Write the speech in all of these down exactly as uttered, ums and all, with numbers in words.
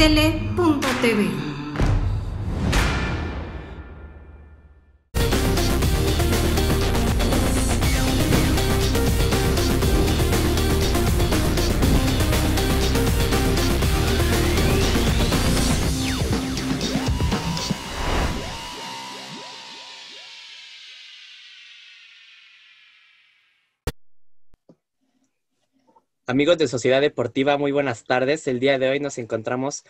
tele punto tv. Amigos de Sociedad Deportiva, muy buenas tardes. El día de hoy nos encontramos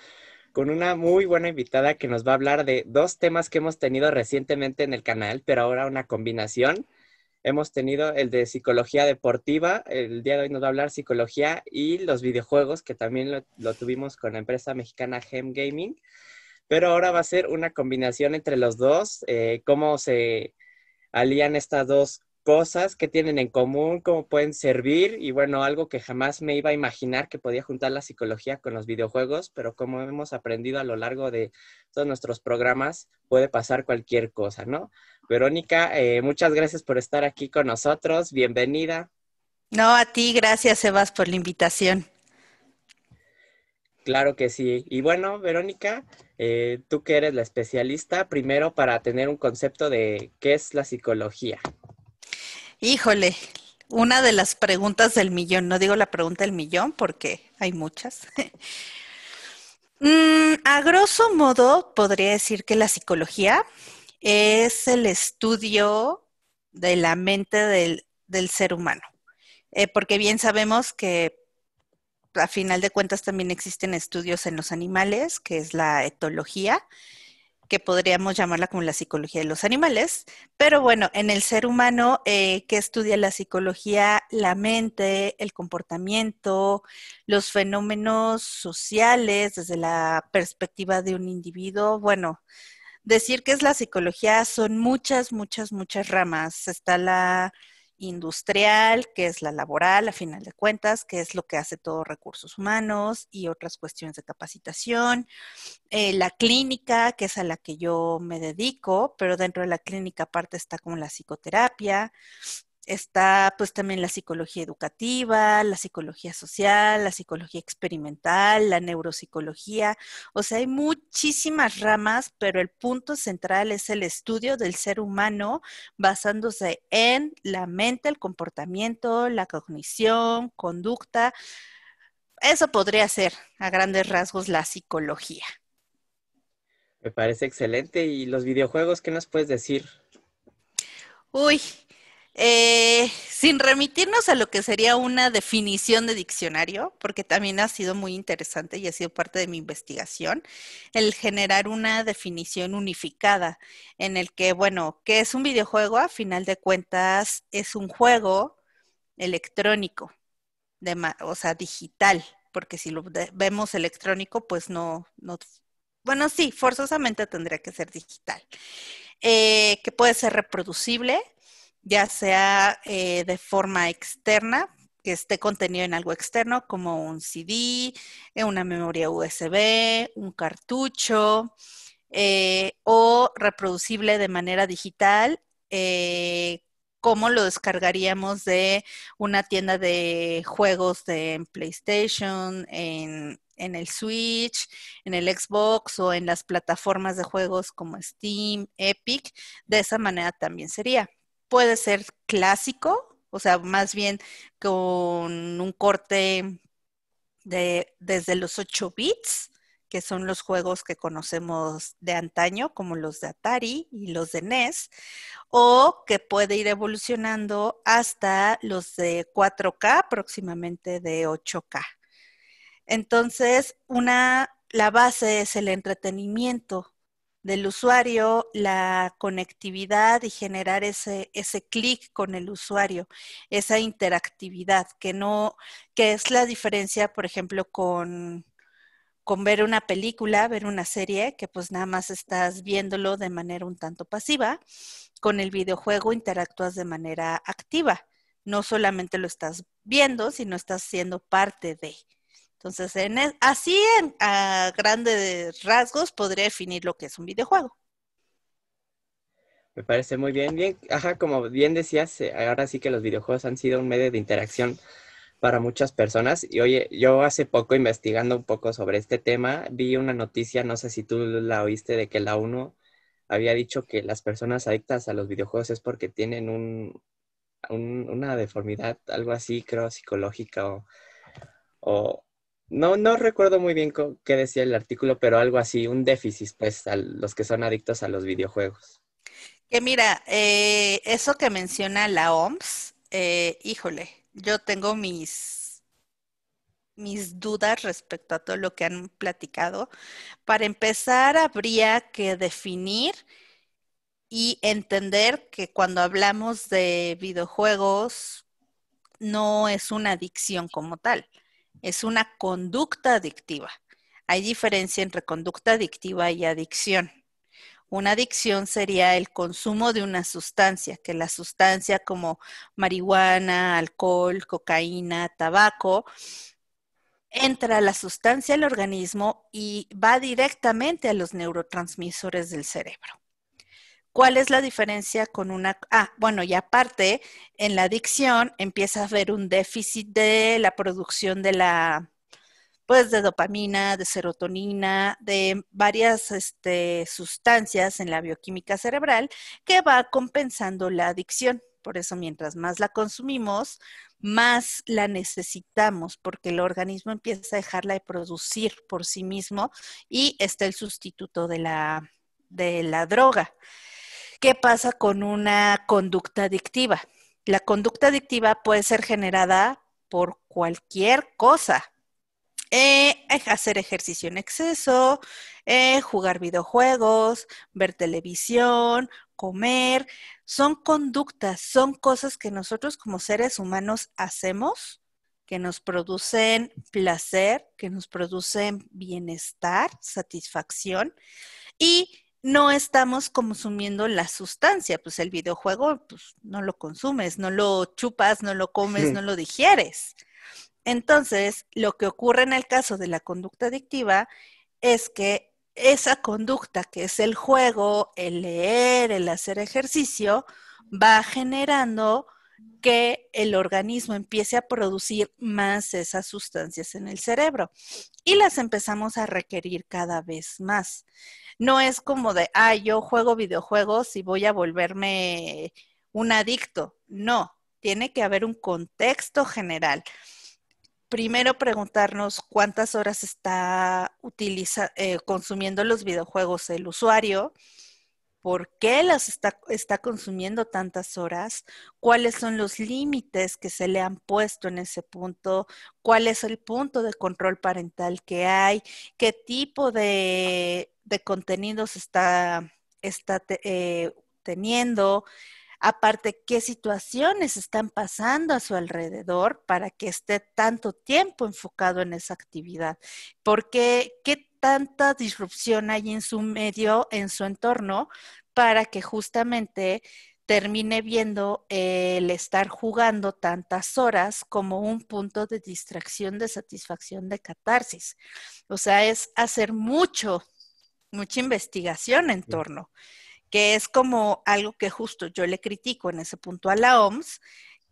con una muy buena invitada que nos va a hablar de dos temas que hemos tenido recientemente en el canal, pero ahora una combinación. Hemos tenido el de psicología deportiva, el día de hoy nos va a hablar psicología y los videojuegos, que también lo, lo tuvimos con la empresa mexicana GEM Gaming, pero ahora va a ser una combinación entre los dos, eh, cómo se alían estas dos cosas. Cosas que tienen en común, cómo pueden servir y bueno, algo que jamás me iba a imaginar que podía juntar la psicología con los videojuegos, pero como hemos aprendido a lo largo de todos nuestros programas, puede pasar cualquier cosa, ¿no? Verónica, eh, muchas gracias por estar aquí con nosotros, bienvenida. No, a ti, gracias Sebas por la invitación. Claro que sí. Y bueno, Verónica, eh, tú que eres la especialista, primero para tener un concepto de qué es la psicología. Híjole, una de las preguntas del millón. No digo la pregunta del millón porque hay muchas. mm, a grosso modo, podría decir que la psicología es el estudio de la mente del, del ser humano. Eh, porque bien sabemos que a final de cuentas también existen estudios en los animales, que es la etología, que podríamos llamarla como la psicología de los animales, pero bueno, en el ser humano eh, que estudia la psicología, la mente, el comportamiento, los fenómenos sociales desde la perspectiva de un individuo. Bueno, decir que es la psicología son muchas, muchas, muchas ramas. Está la industrial, que es la laboral, a final de cuentas, que es lo que hace todos recursos humanos y otras cuestiones de capacitación. Eh, la clínica, que es a la que yo me dedico, pero dentro de la clínica aparte está como la psicoterapia. Está pues también la psicología educativa, la psicología social, la psicología experimental, la neuropsicología. O sea, hay muchísimas ramas, pero el punto central es el estudio del ser humano basándose en la mente, el comportamiento, la cognición, conducta. Eso podría ser a grandes rasgos la psicología. Me parece excelente. ¿Y los videojuegos qué nos puedes decir? Uy... Eh, sin remitirnos a lo que sería una definición de diccionario, porque también ha sido muy interesante y ha sido parte de mi investigación, el generar una definición unificada en el que, bueno, ¿qué es un videojuego? A final de cuentas es un juego electrónico, de, o sea, digital, porque si lo vemos electrónico, pues no, no, bueno, sí, forzosamente tendría que ser digital, eh, que puede ser reproducible, ya sea eh, de forma externa, que esté contenido en algo externo, como un C D, una memoria U S B, un cartucho, eh, o reproducible de manera digital, eh, como lo descargaríamos de una tienda de juegos de en PlayStation, en, en el Switch, en el Xbox o en las plataformas de juegos como Steam, Epic. De esa manera también sería. Puede ser clásico, o sea, más bien con un corte de desde los ocho bits, que son los juegos que conocemos de antaño, como los de Atari y los de N E S, o que puede ir evolucionando hasta los de cuatro K, próximamente de ocho K. Entonces, una, la base es el entretenimiento del usuario, la conectividad y generar ese, ese clic con el usuario, esa interactividad, que no, que es la diferencia, por ejemplo, con, con ver una película, ver una serie, que pues nada más estás viéndolo de manera un tanto pasiva. Con el videojuego interactúas de manera activa, no solamente lo estás viendo, sino estás siendo parte de. Entonces, en el, así en, a grandes rasgos podría definir lo que es un videojuego. Me parece muy bien. bien. Ajá, como bien decías, ahora sí que los videojuegos han sido un medio de interacción para muchas personas. Y oye, yo hace poco investigando un poco sobre este tema, vi una noticia, no sé si tú la oíste, de que la ONU había dicho que las personas adictas a los videojuegos es porque tienen un, un, una deformidad, algo así, creo, psicológica o... o no, no recuerdo muy bien qué decía el artículo, pero algo así, un déficit, pues, a los que son adictos a los videojuegos. Que mira, eh, eso que menciona la O M S, eh, híjole, yo tengo mis, mis dudas respecto a todo lo que han platicado. Para empezar, habría que definir y entender que cuando hablamos de videojuegos, no es una adicción como tal. Es una conducta adictiva. Hay diferencia entre conducta adictiva y adicción. Una adicción sería el consumo de una sustancia, que la sustancia como marihuana, alcohol, cocaína, tabaco, entra la sustancia al organismo y va directamente a los neurotransmisores del cerebro. ¿Cuál es la diferencia con una...? Ah, bueno, y aparte, en la adicción empieza a haber un déficit de la producción de la... pues de dopamina, de serotonina, de varias este, sustancias en la bioquímica cerebral que va compensando la adicción. Por eso, mientras más la consumimos, más la necesitamos, porque el organismo empieza a dejarla de producir por sí mismo y está el sustituto de la, de la droga. ¿Qué pasa con una conducta adictiva? La conducta adictiva puede ser generada por cualquier cosa. Eh, hacer ejercicio en exceso, eh, jugar videojuegos, ver televisión, comer. Son conductas, son cosas que nosotros como seres humanos hacemos, que nos producen placer, que nos producen bienestar, satisfacción, y no estamos consumiendo la sustancia. Pues el videojuego, pues, no lo consumes, no lo chupas, no lo comes, sí. No lo digieres. Entonces, lo que ocurre en el caso de la conducta adictiva es que esa conducta, que es el juego, el leer, el hacer ejercicio, va generando que el organismo empiece a producir más esas sustancias en el cerebro y las empezamos a requerir cada vez más. No es como de, ah, yo juego videojuegos y voy a volverme un adicto. No, tiene que haber un contexto general. Primero preguntarnos cuántas horas está utiliza, eh, consumiendo los videojuegos el usuario, por qué las está, está consumiendo tantas horas, cuáles son los límites que se le han puesto en ese punto, cuál es el punto de control parental que hay, qué tipo de, de contenidos está, está eh, teniendo. Aparte, qué situaciones están pasando a su alrededor para que esté tanto tiempo enfocado en esa actividad. Porque, ¿qué tanta disrupción hay en su medio, en su entorno, para que justamente termine viendo el estar jugando tantas horas como un punto de distracción, de satisfacción, de catarsis? O sea, es hacer mucho, mucha investigación en torno. Que es como algo que justo yo le critico en ese punto a la O M S,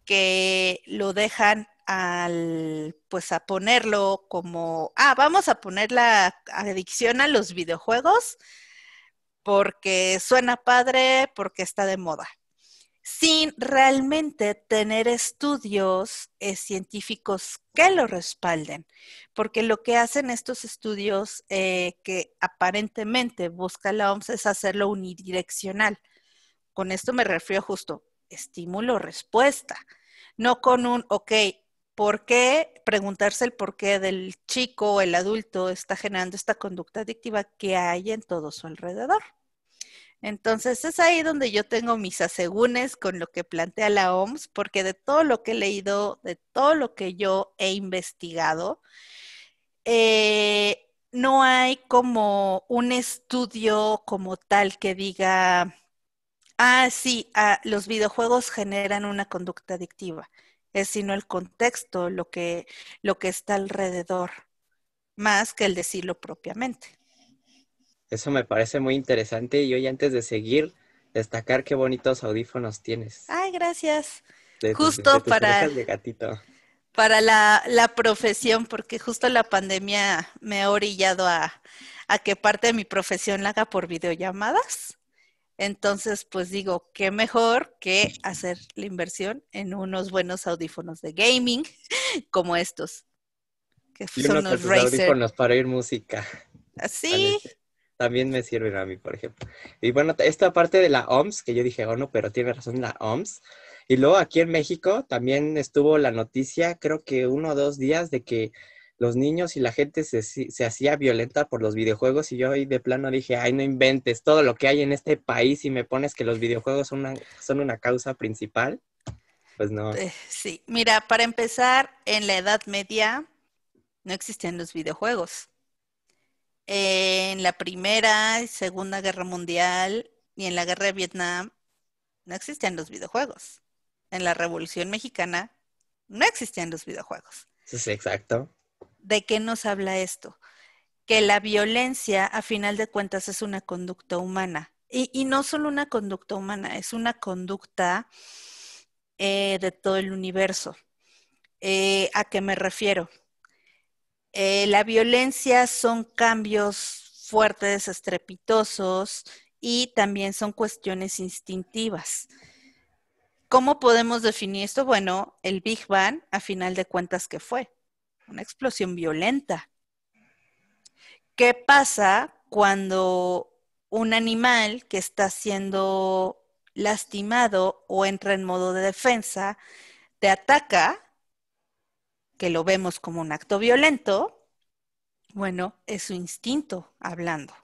que lo dejan al, pues a ponerlo como, ah, vamos a poner la adicción a los videojuegos porque suena padre, porque está de moda, sin realmente tener estudios eh, científicos que lo respalden, porque lo que hacen estos estudios eh, que aparentemente busca la O M S es hacerlo unidireccional. Con esto me refiero justo, estímulo-respuesta, no con un, ok, ¿por qué? Preguntarse el por qué del chico o el adulto está generando esta conducta adictiva que hay en todo su alrededor. Entonces, es ahí donde yo tengo mis asegúnes con lo que plantea la O M S, porque de todo lo que he leído, de todo lo que yo he investigado, eh, no hay como un estudio como tal que diga, ah, sí, ah, los videojuegos generan una conducta adictiva. Es sino el contexto, lo que, lo que está alrededor, más que el decirlo propiamente. Eso me parece muy interesante y hoy antes de seguir, destacar qué bonitos audífonos tienes. Ay, gracias. De, Justo de, de tus para... De gatito. para la, la profesión, porque justo la pandemia me ha orillado a, a que parte de mi profesión la haga por videollamadas. Entonces, pues digo, qué mejor que hacer la inversión en unos buenos audífonos de gaming como estos, que y son unos Razer. Audífonos para oír música. Así. También me sirven a mí, por ejemplo. Y bueno, esta parte de la O M S, que yo dije, oh no, pero tiene razón la O M S. Y luego aquí en México también estuvo la noticia, creo que uno o dos días, de que los niños y la gente se, se hacía violenta por los videojuegos. Y yo ahí de plano dije, ay, no inventes todo lo que hay en este país y me pones que los videojuegos son una, son una causa principal. Pues no. Sí, mira, para empezar, en la Edad Media no existían los videojuegos. En la Primera y Segunda Guerra Mundial y en la Guerra de Vietnam no existían los videojuegos. En la Revolución Mexicana no existían los videojuegos. Sí, exacto. ¿De qué nos habla esto? Que la violencia, a final de cuentas, es una conducta humana. Y, y no solo una conducta humana, es una conducta eh, de todo el universo. Eh, ¿a qué me refiero? Eh, la violencia son cambios fuertes, estrepitosos y también son cuestiones instintivas. ¿Cómo podemos definir esto? Bueno, el Big Bang, a final de cuentas, ¿qué fue? Una explosión violenta. ¿Qué pasa cuando un animal que está siendo lastimado o entra en modo de defensa te ataca? Que lo vemos como un acto violento, bueno, es su instinto hablando.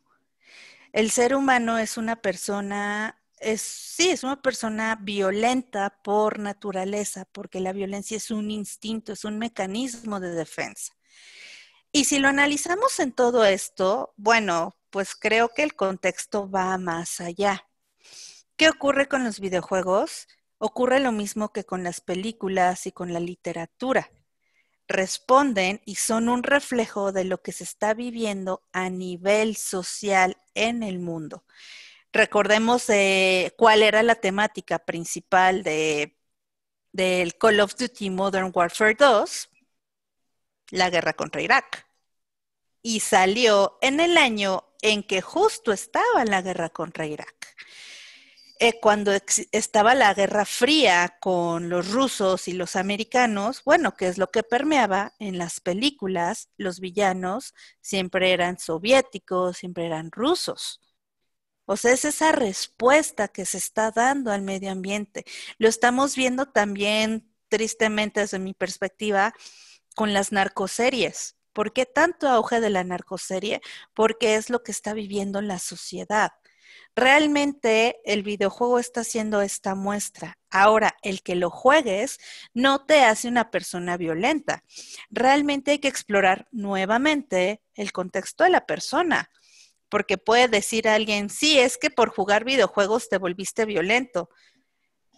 El ser humano es una persona, es, sí, es una persona violenta por naturaleza, porque la violencia es un instinto, es un mecanismo de defensa. Y si lo analizamos en todo esto, bueno, pues creo que el contexto va más allá. ¿Qué ocurre con los videojuegos? Ocurre lo mismo que con las películas y con la literatura. Responden y son un reflejo de lo que se está viviendo a nivel social en el mundo. Recordemos eh, cuál era la temática principal de, del Call of Duty Modern Warfare dos, la guerra contra Irak. Y salió en el año en que justo estaba la guerra contra Irak. Eh, cuando estaba la Guerra Fría con los rusos y los americanos, bueno, que es lo que permeaba en las películas, los villanos siempre eran soviéticos, siempre eran rusos. O sea, es esa respuesta que se está dando al medio ambiente. Lo estamos viendo también, tristemente desde mi perspectiva, con las narcoseries. ¿Por qué tanto auge de la narcoserie? Porque es lo que está viviendo la sociedad. Realmente el videojuego está haciendo esta muestra. Ahora, el que lo juegues no te hace una persona violenta. Realmente hay que explorar nuevamente el contexto de la persona, porque puede decir a alguien, sí, es que por jugar videojuegos te volviste violento.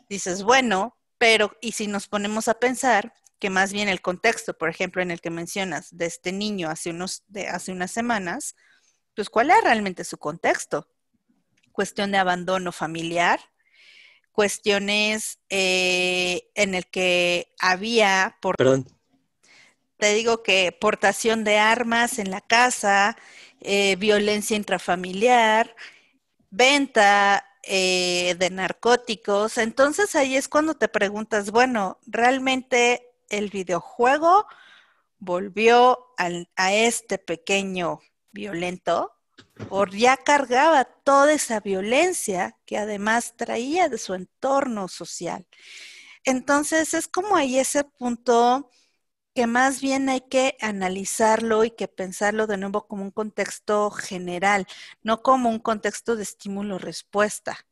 Dices, bueno, pero y si nos ponemos a pensar que más bien el contexto, por ejemplo, en el que mencionas de este niño hace, unos, de, hace unas semanas, pues ¿cuál es realmente su contexto? Cuestión de abandono familiar, cuestiones eh, en el que había, por, Perdón. te digo que portación de armas en la casa, eh, violencia intrafamiliar, venta eh, de narcóticos. Entonces ahí es cuando te preguntas, bueno, ¿realmente el videojuego volvió al, a este pequeño violento? O ya cargaba toda esa violencia que además traía de su entorno social. Entonces es como ahí ese punto que más bien hay que analizarlo y que pensarlo de nuevo como un contexto general, no como un contexto de estímulo-respuesta.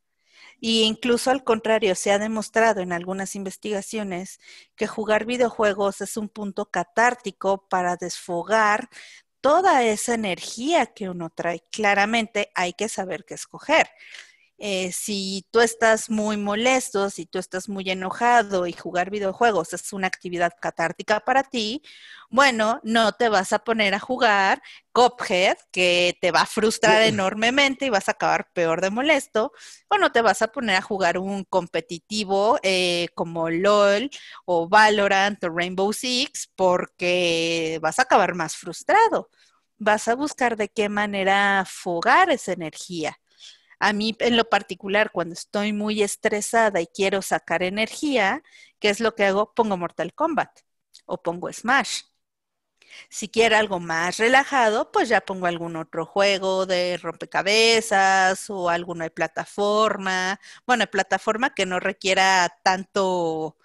Y incluso al contrario, se ha demostrado en algunas investigaciones que jugar videojuegos es un punto catártico para desfogar toda esa energía que uno trae. Claramente hay que saber qué escoger. Eh, si tú estás muy molesto, si tú estás muy enojado y jugar videojuegos es una actividad catártica para ti, bueno, no te vas a poner a jugar Cuphead, que te va a frustrar enormemente y vas a acabar peor de molesto, o no te vas a poner a jugar un competitivo eh, como LOL o Valorant o Rainbow Six, porque vas a acabar más frustrado. Vas a buscar de qué manera fogar esa energía. A mí, en lo particular, cuando estoy muy estresada y quiero sacar energía, ¿qué es lo que hago? Pongo Mortal Kombat o pongo Smash. Si quiero algo más relajado, pues ya pongo algún otro juego de rompecabezas o alguno de plataforma. Bueno, plataforma que no requiera tanto,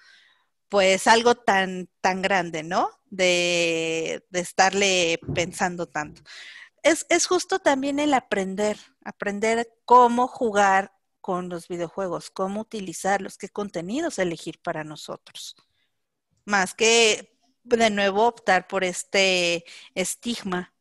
pues algo tan, tan grande, ¿no? De, de estarle pensando tanto. Es, es justo también el aprender, aprender cómo jugar con los videojuegos, cómo utilizarlos, qué contenidos elegir para nosotros. Más que, de nuevo, optar por este estigma.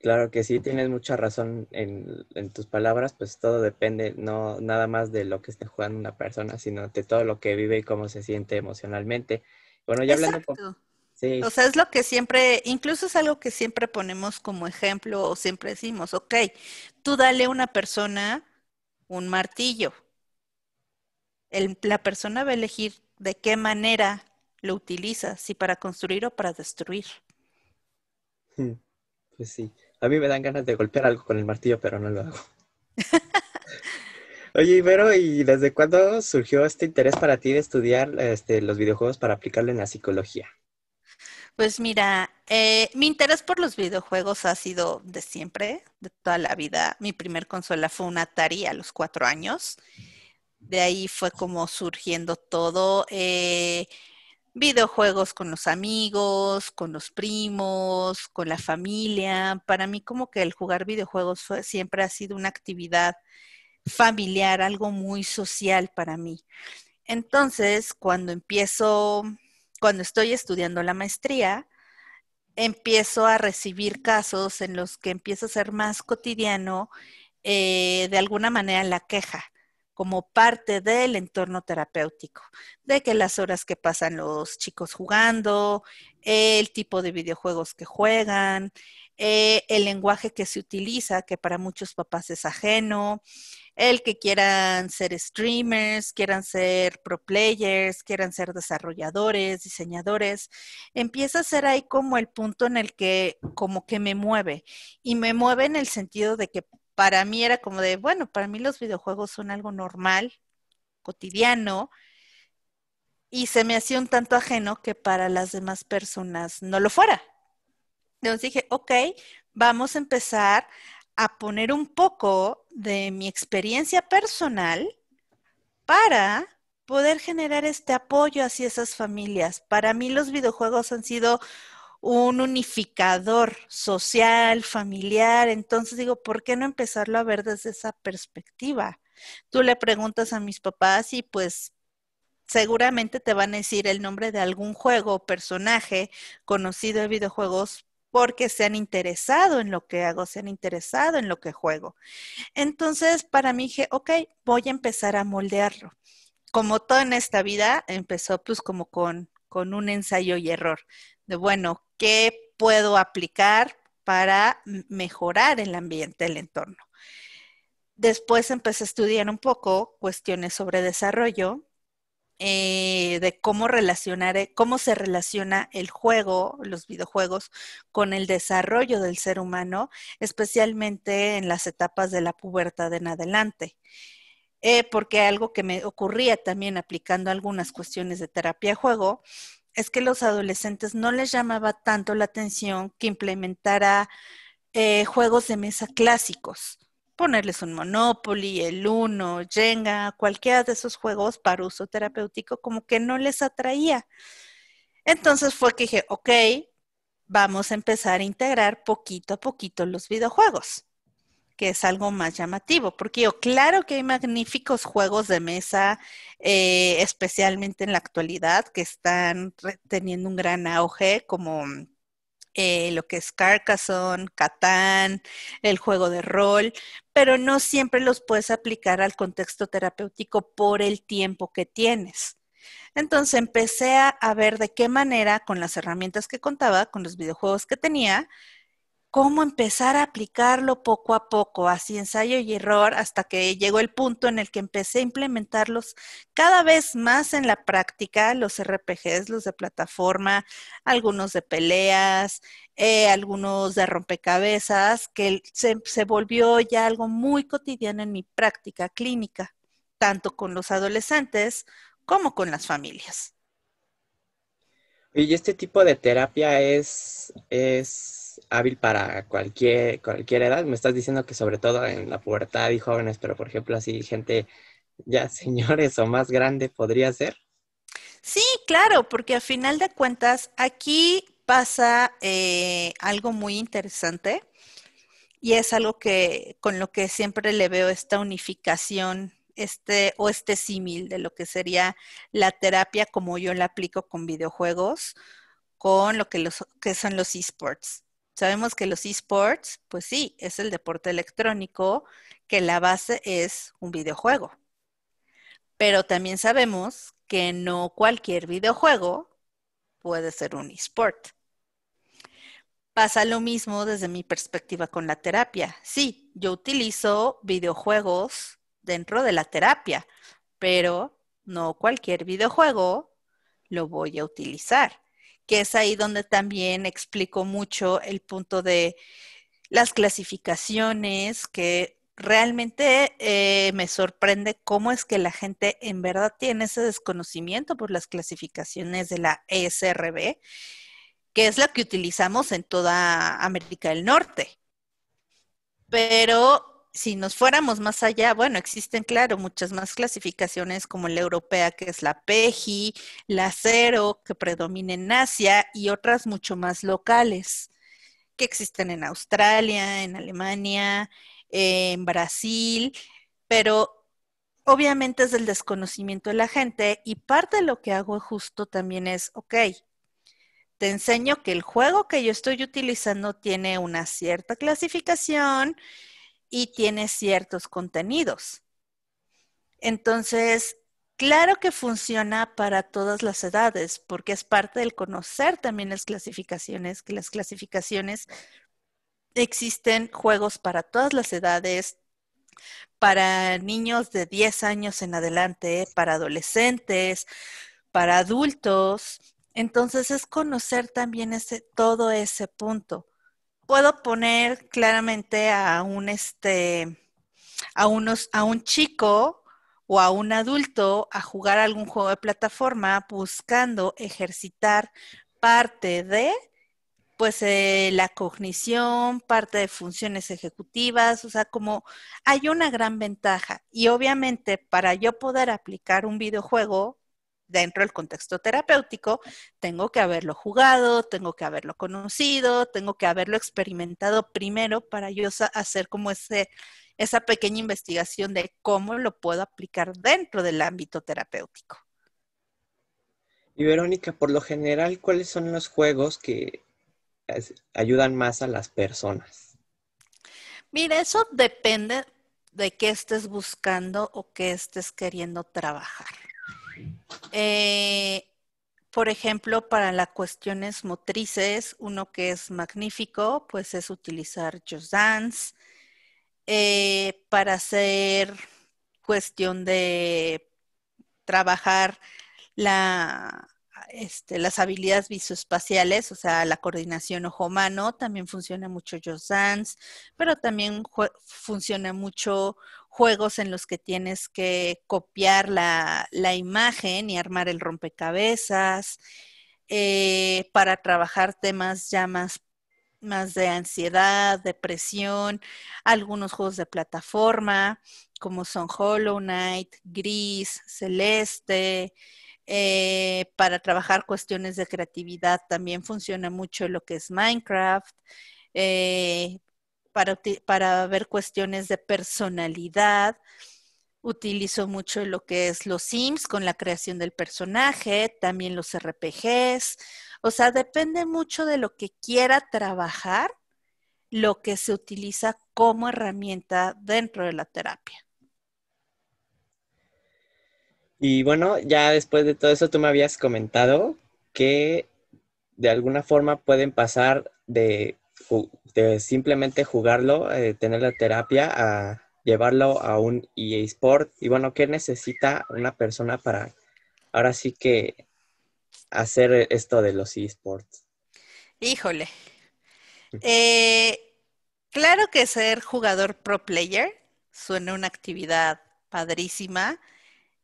Claro que sí, tienes mucha razón en, en tus palabras, pues todo depende, no nada más de lo que esté jugando una persona, sino de todo lo que vive y cómo se siente emocionalmente. Bueno, ya hablando... Exacto. Sí. O sea, es lo que siempre, incluso es algo que siempre ponemos como ejemplo o siempre decimos, ok, tú dale a una persona un martillo. El, la persona va a elegir de qué manera lo utiliza, si para construir o para destruir. Pues sí, a mí me dan ganas de golpear algo con el martillo, pero no lo hago. Oye, Ibero, ¿y desde cuándo surgió este interés para ti de estudiar este, los videojuegos para aplicarlo en la psicología? Pues mira, eh, mi interés por los videojuegos ha sido de siempre, de toda la vida. Mi primer consola fue una Atari a los cuatro años. De ahí fue como surgiendo todo. Eh, videojuegos con los amigos, con los primos, con la familia. Para mí como que el jugar videojuegos fue, siempre ha sido una actividad familiar, algo muy social para mí. Entonces, cuando empiezo... Cuando estoy estudiando la maestría, empiezo a recibir casos en los que empieza a ser más cotidiano, eh, de alguna manera, la queja, como parte del entorno terapéutico, de que las horas que pasan los chicos jugando, el tipo de videojuegos que juegan, eh, el lenguaje que se utiliza, que para muchos papás es ajeno, el que quieran ser streamers, quieran ser pro players, quieran ser desarrolladores, diseñadores, empieza a ser ahí como el punto en el que como que me mueve. Y me mueve en el sentido de que para mí era como de, bueno, para mí los videojuegos son algo normal, cotidiano, y se me hacía un tanto ajeno que para las demás personas no lo fuera. Entonces dije, ok, vamos a empezar a poner un poco de mi experiencia personal para poder generar este apoyo hacia esas familias. Para mí los videojuegos han sido un unificador social, familiar. Entonces digo, ¿por qué no empezarlo a ver desde esa perspectiva? Tú le preguntas a mis papás y pues seguramente te van a decir el nombre de algún juego o personaje conocido de videojuegos porque se han interesado en lo que hago, se han interesado en lo que juego. Entonces, para mí dije, ok, voy a empezar a moldearlo. Como todo en esta vida, empezó pues como con, con un ensayo y error. De bueno, ¿qué puedo aplicar para mejorar el ambiente, el entorno? Después empecé a estudiar un poco cuestiones sobre desarrollo, Eh, de cómo relacionar, cómo se relaciona el juego, los videojuegos, con el desarrollo del ser humano, especialmente en las etapas de la pubertad en adelante. Eh, porque algo que me ocurría también aplicando algunas cuestiones de terapia a juego, es que los adolescentes no les llamaba tanto la atención que implementara eh, juegos de mesa clásicos. Ponerles un Monopoly, el Uno, Jenga, cualquiera de esos juegos para uso terapéutico como que no les atraía. Entonces fue que dije, ok, vamos a empezar a integrar poquito a poquito los videojuegos, que es algo más llamativo, porque yo claro que hay magníficos juegos de mesa, eh, especialmente en la actualidad, que están teniendo un gran auge como eh, lo que es Carcassonne, Catán, el juego de rol, pero no siempre los puedes aplicar al contexto terapéutico por el tiempo que tienes. Entonces empecé a, a ver de qué manera, con las herramientas que contaba, con los videojuegos que tenía, cómo empezar a aplicarlo poco a poco, así ensayo y error, hasta que llegó el punto en el que empecé a implementarlos cada vez más en la práctica, los R P Gs, los de plataforma, algunos de peleas, eh, algunos de rompecabezas, que se, se volvió ya algo muy cotidiano en mi práctica clínica, tanto con los adolescentes como con las familias. Y este tipo de terapia es... es... hábil para cualquier, cualquier edad. Me estás diciendo que sobre todo en la pubertad y jóvenes, pero por ejemplo así gente ya señores o más grande podría ser. Sí, claro, porque a final de cuentas aquí pasa eh, algo muy interesante y es algo que con lo que siempre le veo esta unificación este o este símil de lo que sería la terapia como yo la aplico con videojuegos, con lo que, los, que son los esports. Sabemos que los esports, pues sí, es el deporte electrónico, que la base es un videojuego. Pero también sabemos que no cualquier videojuego puede ser un esport. Pasa lo mismo desde mi perspectiva con la terapia. Sí, yo utilizo videojuegos dentro de la terapia, pero no cualquier videojuego lo voy a utilizar. Que es ahí donde también explico mucho el punto de las clasificaciones, que realmente eh, me sorprende cómo es que la gente en verdad tiene ese desconocimiento por las clasificaciones de la E S R B, que es la que utilizamos en toda América del Norte. Pero si nos fuéramos más allá, bueno, existen, claro, muchas más clasificaciones como la europea, que es la PEGI, la CERO, que predomina en Asia, y otras mucho más locales, que existen en Australia, en Alemania, en Brasil, pero obviamente es del desconocimiento de la gente, y parte de lo que hago justo también es, ok, te enseño que el juego que yo estoy utilizando tiene una cierta clasificación, y tiene ciertos contenidos. Entonces, claro que funciona para todas las edades, porque es parte del conocer también las clasificaciones, que las clasificaciones existen juegos para todas las edades, para niños de diez años en adelante, para adolescentes, para adultos. Entonces, es conocer también ese, todo ese punto. Puedo poner claramente a un este a unos a un chico o a un adulto a jugar algún juego de plataforma buscando ejercitar parte de pues eh, la cognición, parte de funciones ejecutivas, o sea, como hay una gran ventaja y obviamente para yo poder aplicar un videojuego dentro del contexto terapéutico, tengo que haberlo jugado, tengo que haberlo conocido, tengo que haberlo experimentado primero para yo hacer como ese, esa pequeña investigación de cómo lo puedo aplicar dentro del ámbito terapéutico. Y Verónica, por lo general, ¿cuáles son los juegos que ayudan más a las personas? Mira, eso depende de qué estés buscando o qué estés queriendo trabajar. Eh, por ejemplo, para las cuestiones motrices, uno que es magnífico, pues es utilizar Just Dance. Eh, para hacer cuestión de trabajar la, este, las habilidades visoespaciales, o sea, la coordinación ojo-mano, también funciona mucho Just Dance, pero también funciona mucho juegos en los que tienes que copiar la, la imagen y armar el rompecabezas, eh, para trabajar temas ya más, más de ansiedad, depresión, algunos juegos de plataforma, como son Hollow Knight, Gris, Celeste. Eh, para trabajar cuestiones de creatividad también funciona mucho lo que es Minecraft, eh, Para, para ver cuestiones de personalidad. Utilizo mucho lo que es los Sims con la creación del personaje, también los R P Gs, O sea, depende mucho de lo que quiera trabajar, lo que se utiliza como herramienta dentro de la terapia. Y bueno, ya después de todo eso, tú me habías comentado que de alguna forma pueden pasar de, de simplemente jugarlo, eh, tener la terapia, a llevarlo a un eSport. Y bueno, ¿qué necesita una persona para ahora sí que hacer esto de los eSports? Híjole. Eh, claro que ser jugador pro player suena una actividad padrísima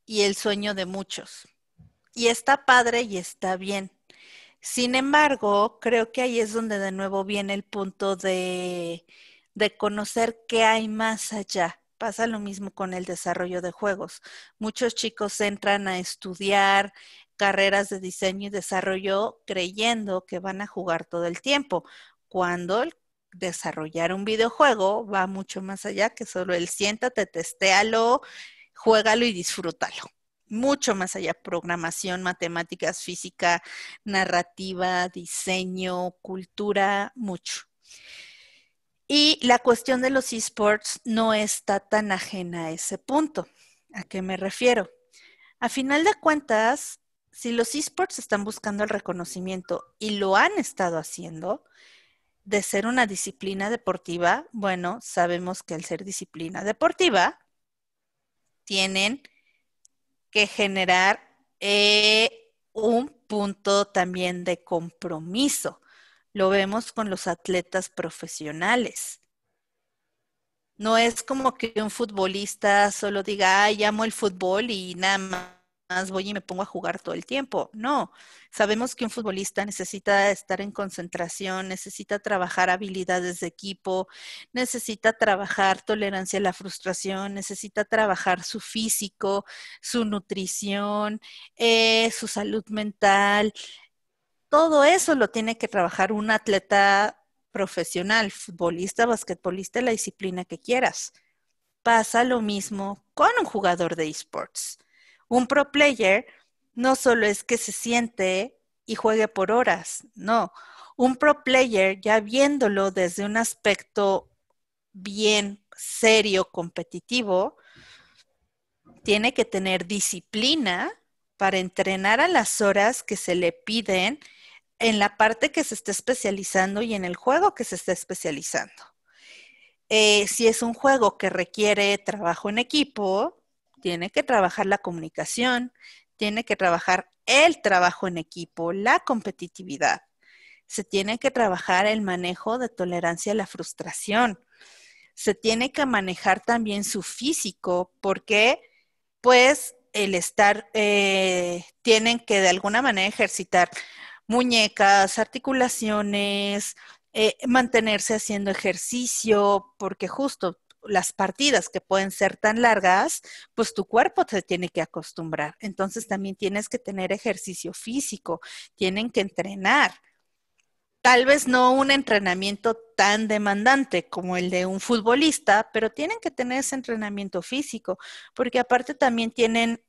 y el sueño de muchos. Y está padre y está bien. Sin embargo, creo que ahí es donde de nuevo viene el punto de, de conocer qué hay más allá. Pasa lo mismo con el desarrollo de juegos. Muchos chicos entran a estudiar carreras de diseño y desarrollo creyendo que van a jugar todo el tiempo, cuando el desarrollar un videojuego va mucho más allá que solo el siéntate, testéalo, juégalo y disfrútalo. Mucho más allá, programación, matemáticas, física, narrativa, diseño, cultura, mucho. Y la cuestión de los eSports no está tan ajena a ese punto. ¿A qué me refiero? A final de cuentas, si los eSports están buscando el reconocimiento y lo han estado haciendo, de ser una disciplina deportiva, bueno, sabemos que al ser disciplina deportiva, tienen que generar eh, un punto también de compromiso. Lo vemos con los atletas profesionales. No es como que un futbolista solo diga, ay, amo el fútbol y nada más voy y me pongo a jugar todo el tiempo. No, sabemos que un futbolista necesita estar en concentración, necesita trabajar habilidades de equipo, necesita trabajar tolerancia a la frustración, necesita trabajar su físico, su nutrición, eh, su salud mental. Todo eso lo tiene que trabajar un atleta profesional, futbolista, basquetbolista, la disciplina que quieras. Pasa lo mismo con un jugador de eSports. Un pro player no solo es que se siente y juegue por horas, no. Un pro player, ya viéndolo desde un aspecto bien serio, competitivo, tiene que tener disciplina para entrenar a las horas que se le piden en la parte que se está especializando y en el juego que se está especializando. Eh, si es un juego que requiere trabajo en equipo, tiene que trabajar la comunicación, tiene que trabajar el trabajo en equipo, la competitividad. Se tiene que trabajar el manejo de tolerancia a la frustración. Se tiene que manejar también su físico porque, pues, el estar, eh, tienen que de alguna manera ejercitar muñecas, articulaciones, eh, mantenerse haciendo ejercicio, porque justo las partidas que pueden ser tan largas, pues tu cuerpo te tiene que acostumbrar. Entonces también tienes que tener ejercicio físico, tienen que entrenar. Tal vez no un entrenamiento tan demandante como el de un futbolista, pero tienen que tener ese entrenamiento físico, porque aparte también tienen...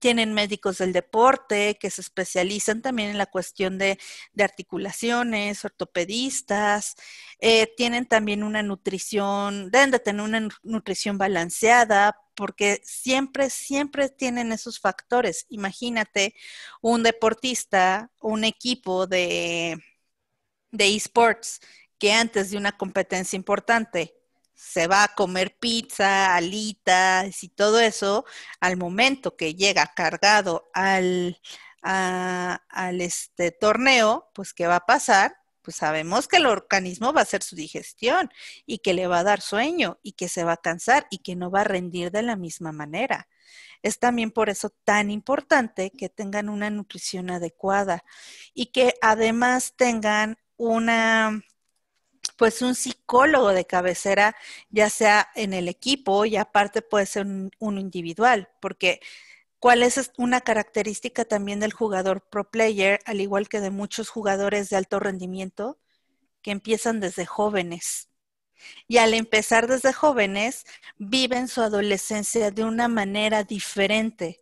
Tienen médicos del deporte que se especializan también en la cuestión de, de articulaciones, ortopedistas. Eh, tienen también una nutrición, deben de tener una nutrición balanceada porque siempre, siempre tienen esos factores. Imagínate un deportista, un equipo de, de eSports que antes de una competencia importante se va a comer pizza, alitas y todo eso, al momento que llega cargado al, a, al este torneo, pues ¿qué va a pasar? Pues sabemos que el organismo va a hacer su digestión y que le va a dar sueño y que se va a cansar y que no va a rendir de la misma manera. Es también por eso tan importante que tengan una nutrición adecuada y que además tengan una... pues un psicólogo de cabecera, ya sea en el equipo y aparte puede ser un, un individual, porque cuál es una característica también del jugador pro player, al igual que de muchos jugadores de alto rendimiento, que empiezan desde jóvenes. Y al empezar desde jóvenes, viven su adolescencia de una manera diferente.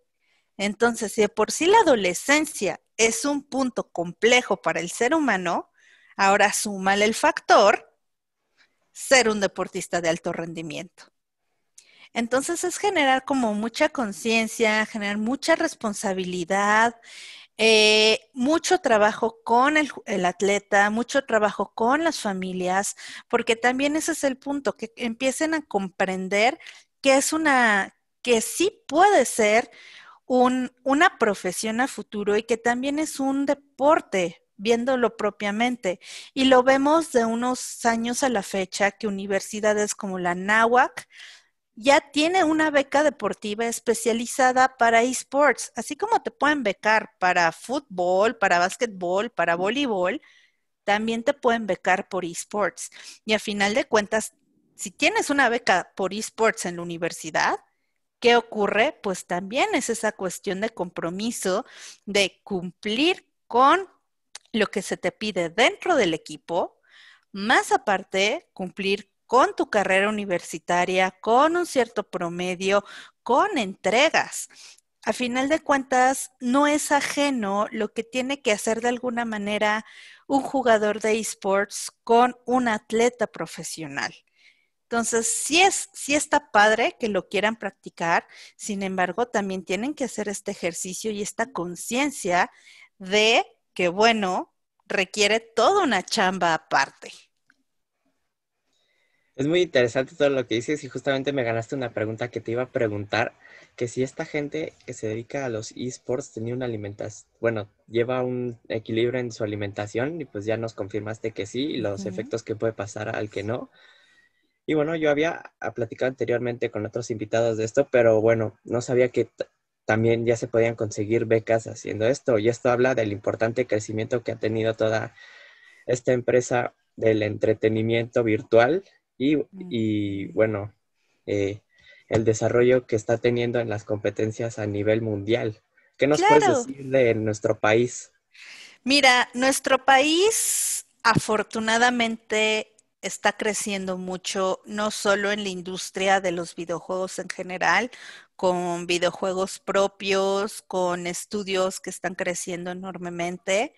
Entonces, si de por sí la adolescencia es un punto complejo para el ser humano, ahora súmale el factor ser un deportista de alto rendimiento. Entonces es generar como mucha conciencia, generar mucha responsabilidad, eh, mucho trabajo con el, el atleta, mucho trabajo con las familias, porque también ese es el punto, que empiecen a comprender que es una, que sí puede ser un, una profesión a futuro y que también es un deporte, viéndolo propiamente. Y lo vemos de unos años a la fecha que universidades como la Anáhuac ya tiene una beca deportiva especializada para eSports. Así como te pueden becar para fútbol, para básquetbol, para voleibol, también te pueden becar por eSports. Y a final de cuentas, si tienes una beca por eSports en la universidad, ¿qué ocurre? Pues también es esa cuestión de compromiso, de cumplir con lo que se te pide dentro del equipo, más aparte cumplir con... con tu carrera universitaria, con un cierto promedio, con entregas. A final de cuentas, no es ajeno lo que tiene que hacer de alguna manera un jugador de eSports con un atleta profesional. Entonces, sí, es, sí está padre que lo quieran practicar, sin embargo, también tienen que hacer este ejercicio y esta conciencia de que, bueno, requiere toda una chamba aparte. Es muy interesante todo lo que dices y justamente me ganaste una pregunta que te iba a preguntar, que si esta gente que se dedica a los eSports tenía una alimentación, bueno, lleva un equilibrio en su alimentación y pues ya nos confirmaste que sí y los uh-huh. efectos que puede pasar al que no. Y bueno, yo había platicado anteriormente con otros invitados de esto, pero bueno, no sabía que t- también ya se podían conseguir becas haciendo esto y esto habla del importante crecimiento que ha tenido toda esta empresa del entretenimiento virtual. Y, y bueno, eh, el desarrollo que está teniendo en las competencias a nivel mundial. ¿Qué nos claro. puedes decir de nuestro país? Mira, nuestro país afortunadamente está creciendo mucho, no solo en la industria de los videojuegos en general, con videojuegos propios, con estudios que están creciendo enormemente,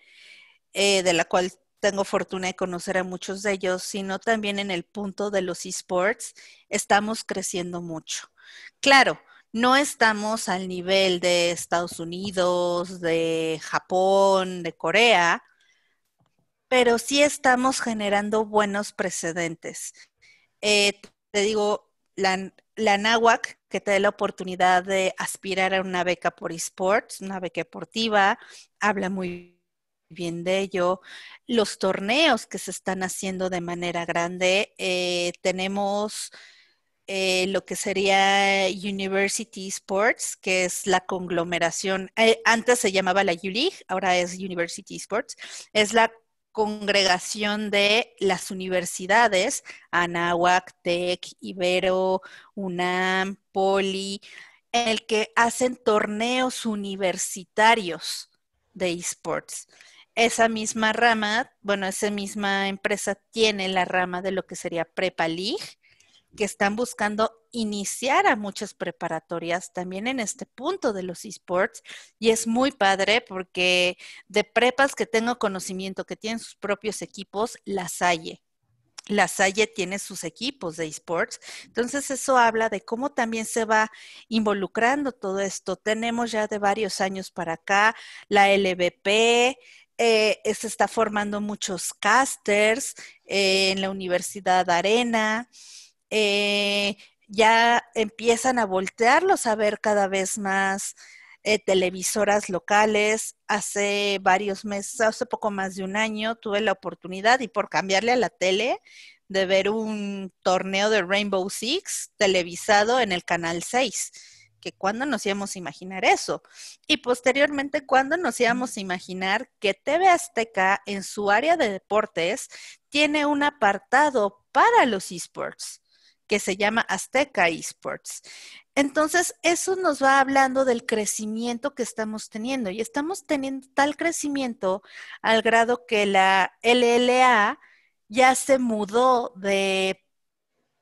eh, de la cual tengo fortuna de conocer a muchos de ellos, sino también en el punto de los eSports, estamos creciendo mucho. Claro, no estamos al nivel de Estados Unidos, de Japón, de Corea, pero sí estamos generando buenos precedentes. Eh, te digo, la, la Anáhuac, que te dé la oportunidad de aspirar a una beca por eSports, una beca deportiva, habla muy bien. bien de ello, los torneos que se están haciendo de manera grande, eh, tenemos eh, lo que sería University Sports, que es la conglomeración, eh, antes se llamaba la U-League, ahora es University Sports, es la congregación de las universidades, Anáhuac, Tec, Ibero, UNAM, Poli, en el que hacen torneos universitarios de eSports. Esa misma rama, bueno, esa misma empresa tiene la rama de lo que sería Prepa League, que están buscando iniciar a muchas preparatorias también en este punto de los eSports. Y es muy padre porque de prepas que tengo conocimiento, que tienen sus propios equipos, la Salle. La Salle tiene sus equipos de eSports. Entonces eso habla de cómo también se va involucrando todo esto. Tenemos ya de varios años para acá la L B P, eh, se está formando muchos casters eh, en la Universidad Arena. Eh, ya empiezan a voltearlos a ver cada vez más eh, televisoras locales. Hace varios meses, hace poco más de un año, tuve la oportunidad y por cambiarle a la tele de ver un torneo de Rainbow Six televisado en el Canal seis. Que cuándo nos íbamos a imaginar eso. Y posteriormente, ¿cuándo nos íbamos a imaginar que T V Azteca en su área de deportes tiene un apartado para los eSports que se llama Azteca eSports? Entonces, eso nos va hablando del crecimiento que estamos teniendo. Y estamos teniendo tal crecimiento al grado que la L L A ya se mudó de,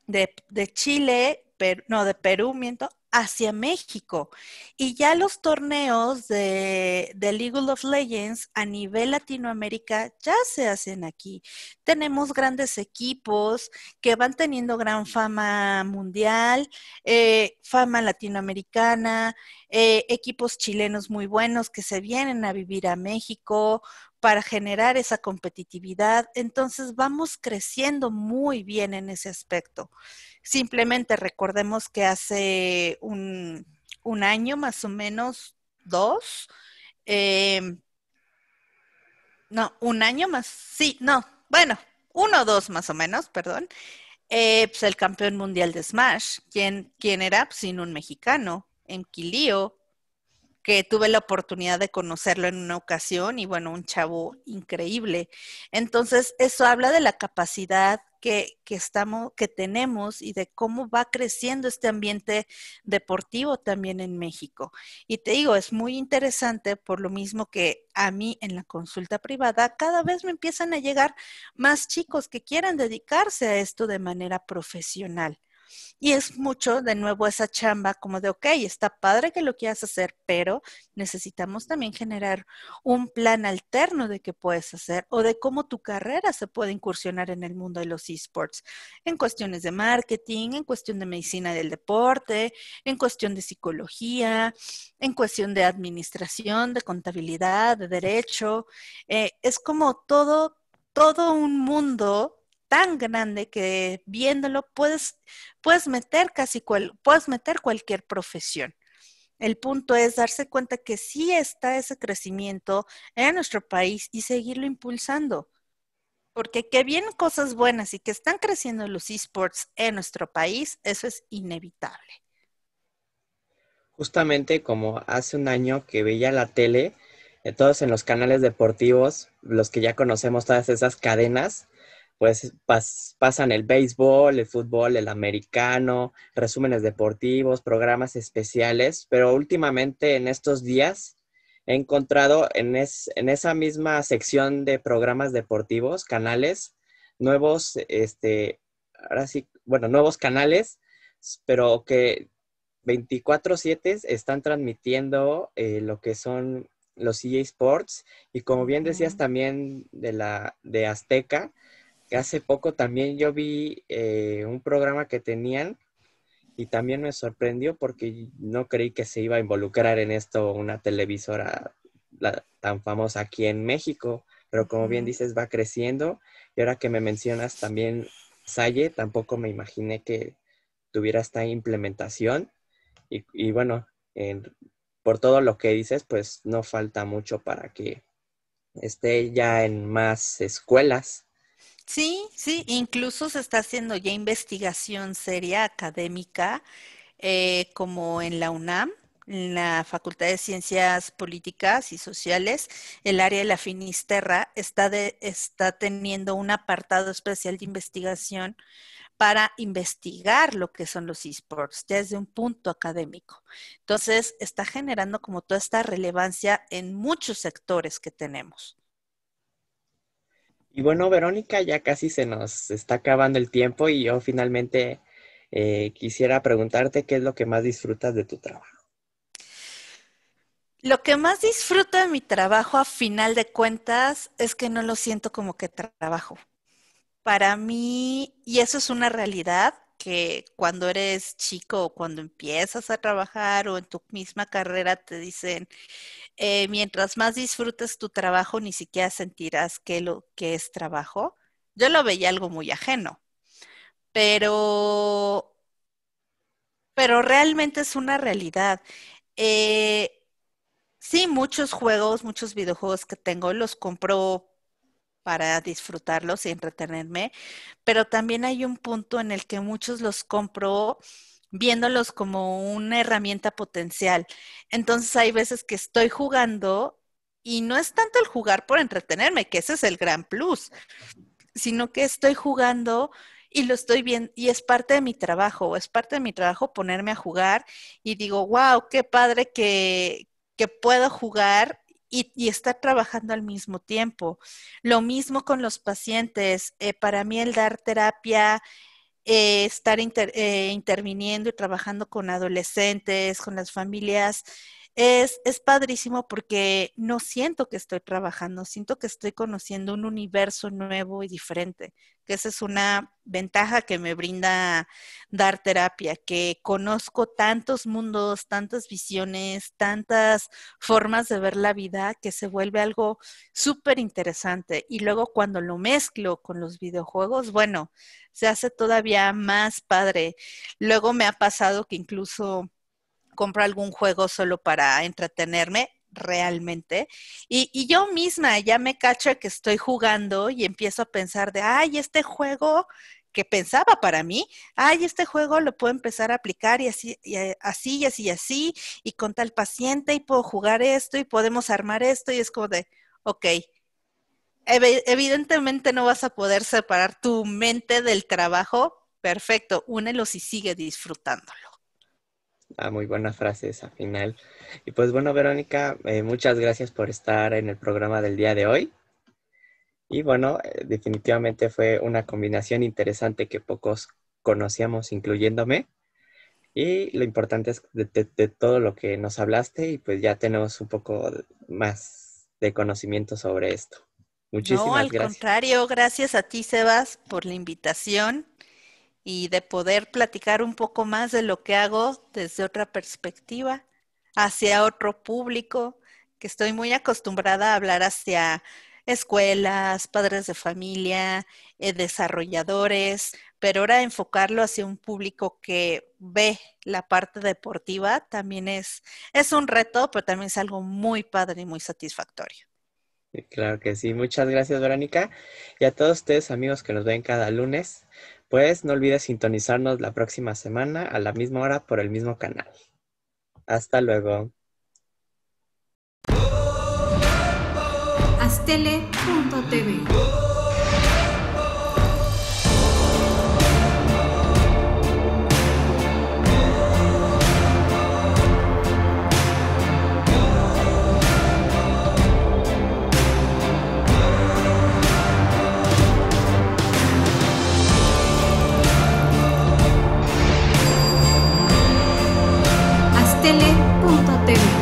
de, de Chile, per, no, de Perú, miento, hacia México. Y ya los torneos de, de League of Legends a nivel Latinoamérica ya se hacen aquí. Tenemos grandes equipos que van teniendo gran fama mundial, eh, fama latinoamericana, eh, equipos chilenos muy buenos que se vienen a vivir a México para generar esa competitividad. Entonces vamos creciendo muy bien en ese aspecto. Simplemente recordemos que hace un, un año, más o menos dos, eh, no, un año más, sí, no, bueno, uno o dos más o menos, perdón, eh, pues el campeón mundial de Smash, quien, quien era sino un mexicano, en Quilío, que tuve la oportunidad de conocerlo en una ocasión y bueno, un chavo increíble. Entonces, eso habla de la capacidad que, que, estamos, que tenemos y de cómo va creciendo este ambiente deportivo también en México. Y te digo, es muy interesante por lo mismo que a mí en la consulta privada cada vez me empiezan a llegar más chicos que quieran dedicarse a esto de manera profesional. Y es mucho, de nuevo, esa chamba como de, ok, está padre que lo quieras hacer, pero necesitamos también generar un plan alterno de qué puedes hacer o de cómo tu carrera se puede incursionar en el mundo de los esports, en cuestiones de marketing, en cuestión de medicina del deporte, en cuestión de psicología, en cuestión de administración, de contabilidad, de derecho. Eh, es como todo, todo un mundo tan grande que viéndolo puedes, puedes meter casi cual, puedes meter cualquier profesión. El punto es darse cuenta que sí está ese crecimiento en nuestro país y seguirlo impulsando. Porque que vienen cosas buenas y que están creciendo los esports en nuestro país, eso es inevitable. Justamente como hace un año que veía la tele, de todos en los canales deportivos, los que ya conocemos todas esas cadenas, pues pas, pasan el béisbol, el fútbol, el americano, resúmenes deportivos, programas especiales, pero últimamente en estos días he encontrado en, es, en esa misma sección de programas deportivos, canales, nuevos, este, ahora sí, bueno, nuevos canales, pero que veinticuatro siete están transmitiendo eh, lo que son los E A Sports, y como bien decías también de la de Azteca, hace poco también yo vi eh, un programa que tenían y también me sorprendió porque no creí que se iba a involucrar en esto una televisora la, tan famosa aquí en México. Pero como bien dices, va creciendo. Y ahora que me mencionas también Salle, tampoco me imaginé que tuviera esta implementación. Y, y bueno, eh, por todo lo que dices, pues no falta mucho para que esté ya en más escuelas. Sí, sí, incluso se está haciendo ya investigación seria académica, eh, como en la UNAM, en la Facultad de Ciencias Políticas y Sociales, el área de la Finisterra está, de, está teniendo un apartado especial de investigación para investigar lo que son los esports desde un punto académico. Entonces, está generando como toda esta relevancia en muchos sectores que tenemos. Y bueno, Verónica, ya casi se nos está acabando el tiempo y yo finalmente eh, quisiera preguntarte qué es lo que más disfrutas de tu trabajo. Lo que más disfruto de mi trabajo, a final de cuentas, es que no lo siento como que trabajo. Para mí, y eso es una realidad, que cuando eres chico o cuando empiezas a trabajar o en tu misma carrera te dicen, eh, mientras más disfrutes tu trabajo, ni siquiera sentirás que lo que es trabajo. Yo lo veía algo muy ajeno, pero, pero realmente es una realidad. Eh, sí, muchos juegos, muchos videojuegos que tengo los compro para disfrutarlos y entretenerme, pero también hay un punto en el que muchos los compro viéndolos como una herramienta potencial. Entonces hay veces que estoy jugando y no es tanto el jugar por entretenerme, que ese es el gran plus, sino que estoy jugando y lo estoy viendo y es parte de mi trabajo, es parte de mi trabajo ponerme a jugar y digo, wow, qué padre que, que puedo jugar Y, y estar trabajando al mismo tiempo. Lo mismo con los pacientes. Eh, para mí el dar terapia eh, estar inter, eh, interviniendo y trabajando con adolescentes, con las familias, es, es padrísimo porque no siento que estoy trabajando, siento que estoy conociendo un universo nuevo y diferente, que esa es una ventaja que me brinda dar terapia, que conozco tantos mundos, tantas visiones, tantas formas de ver la vida, que se vuelve algo súper interesante. Y luego cuando lo mezclo con los videojuegos, bueno, se hace todavía más padre. Luego me ha pasado que incluso compro algún juego solo para entretenerme realmente. Y, y yo misma ya me cacho que estoy jugando y empiezo a pensar de, ay, este juego que pensaba para mí, ay, este juego lo puedo empezar a aplicar y así y así y así y así, y con tal paciente y puedo jugar esto y podemos armar esto. Y es como de, ok, evidentemente no vas a poder separar tu mente del trabajo. Perfecto, únelos y sigue disfrutándolo. Ah, muy buena frase esa final. Y pues bueno, Verónica, eh, muchas gracias por estar en el programa del día de hoy. Y bueno, eh, definitivamente fue una combinación interesante que pocos conocíamos, incluyéndome. Y lo importante es de, de, de todo lo que nos hablaste, y pues ya tenemos un poco más de conocimiento sobre esto. Muchísimas gracias. No, al gracias. contrario, gracias a ti, Sebas, por la invitación y de poder platicar un poco más de lo que hago desde otra perspectiva, hacia otro público, que estoy muy acostumbrada a hablar hacia escuelas, padres de familia, eh, desarrolladores, pero ahora enfocarlo hacia un público que ve la parte deportiva también es, es un reto, pero también es algo muy padre y muy satisfactorio. Claro que sí. Muchas gracias, Verónica. Y a todos ustedes, amigos, que nos ven cada lunes, pues no olvides sintonizarnos la próxima semana a la misma hora por el mismo canal. Hasta luego. Astele punto t v Tele punto t v